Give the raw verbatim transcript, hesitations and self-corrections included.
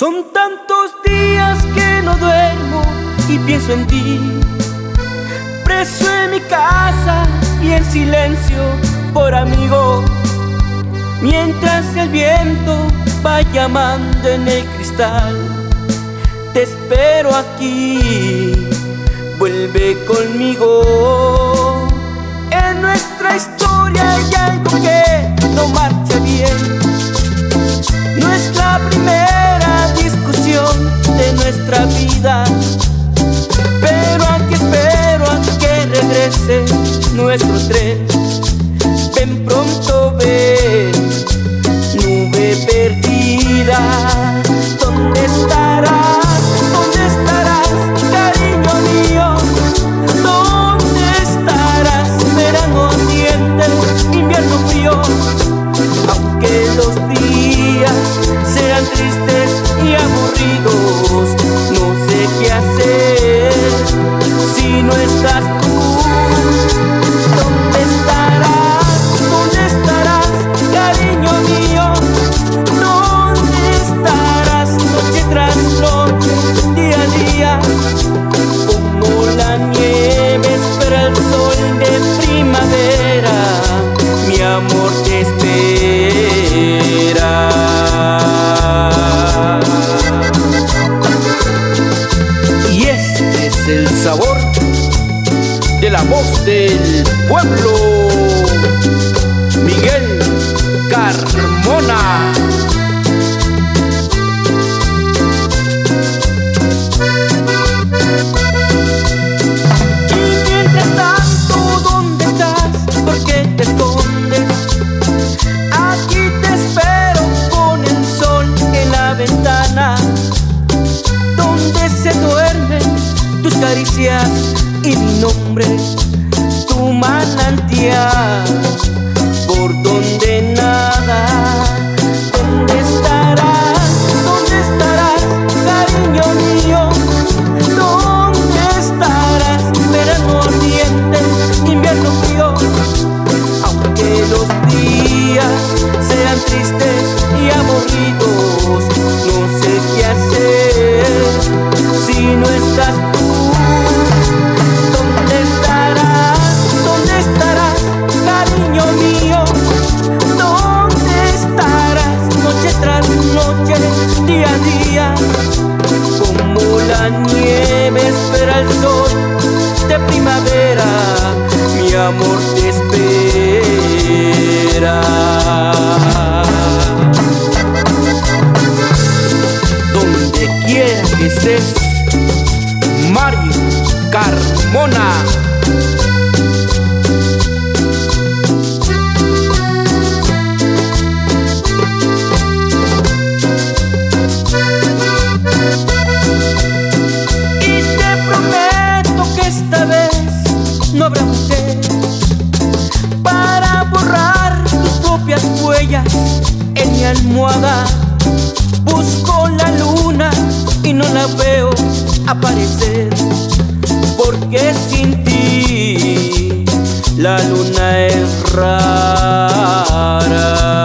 Son tantos días que no duermo y pienso en ti, preso en mi casa y en silencio por amigo, mientras el viento va llamando en el cristal. Te espero aquí, vuelve conmigo. En nuestra historia hay algo que no marcha bien. No es la primera discusión de nuestra vida, pero aquí espero a que regrese nuestro tren. Ven pronto, ven, nube perdida. ¿Dónde estarás? ¿Dónde estarás, cariño mío? ¿Dónde estarás? Verano tiende, invierno frío. Aunque los días sean tristes y aburridos, no sé qué hacer si no estás tú. ¿Dónde estarás? ¿Dónde estarás, cariño mío? ¿Dónde estarás? Noche tras noche, día a día, como la nieve espera el sol de primavera. Mi amor te espera. Y este es el sabor de la voz del pueblo, Miguel Carmona. Y mientras tanto, ¿dónde estás? ¿Por qué te escondes? Aquí te espero con el sol en la ventana, donde se duermen tus caricias y mi nombre, tu manantial, por donde nada. ¿Dónde estarás? ¿Dónde estarás, cariño mío? ¿Dónde estarás? Verano ardiente, invierno frío. Aunque los días sean tristes y aburridos, no sé qué hacer si no estás tú. Día a día, como la nieve espera el sol de primavera, mi amor te espera. Donde quiera que estés, Miguel Carmona. En mi almohada busco la luna y no la veo aparecer, porque sin ti la luna es rara.